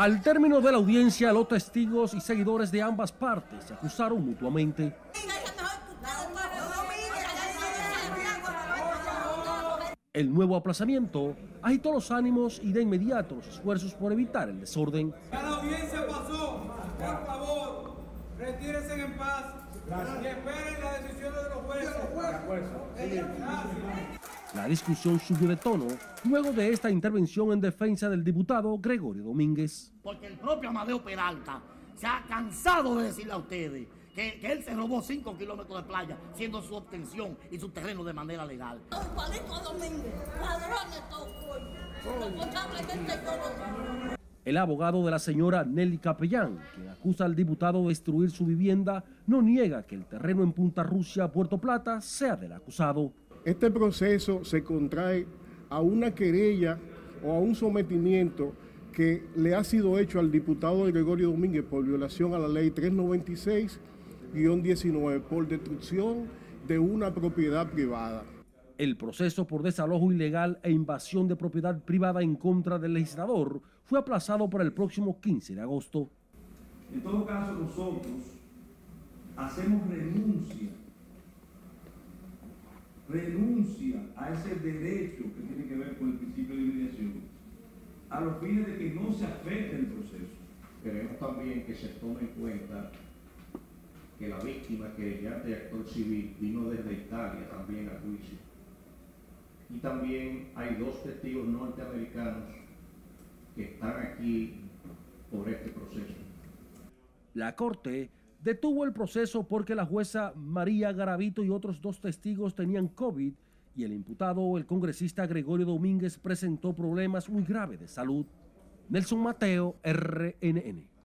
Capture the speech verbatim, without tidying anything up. Al término de la audiencia, los testigos y seguidores de ambas partes se acusaron mutuamente. El nuevo aplazamiento agitó los ánimos y de inmediato los esfuerzos por evitar el desorden. Cada audiencia pasó. Por favor, retírense en paz y esperen las decisiones de los jueces. La discusión subió de tono luego de esta intervención en defensa del diputado Gregorio Domínguez. Porque el propio Amadeo Peralta se ha cansado de decirle a ustedes que, que él se robó cinco kilómetros de playa, siendo su obtención y su terreno de manera legal. El abogado de la señora Nelly Capellán, quien acusa al diputado de destruir su vivienda, no niega que el terreno en Punta Rusia, Puerto Plata, sea del acusado. Este proceso se contrae a una querella o a un sometimiento que le ha sido hecho al diputado Gregorio Domínguez por violación a la ley trescientos noventa y seis guion diecinueve por destrucción de una propiedad privada. El proceso por desalojo ilegal e invasión de propiedad privada en contra del legislador fue aplazado para el próximo quince de agosto. En todo caso, nosotros hacemos renuncia renuncia a ese derecho que tiene que ver con el principio de mediación, a los fines de que no se afecte el proceso. Queremos también que se tome en cuenta que la víctima, que ya de actor civil, vino desde Italia también a juicio. Y también hay dos testigos norteamericanos que están aquí por este proceso. La Corte detuvo el proceso porque la jueza María Garavito y otros dos testigos tenían COVID y el imputado, el congresista Gregorio Domínguez, presentó problemas muy graves de salud. Nelson Mateo, R N N.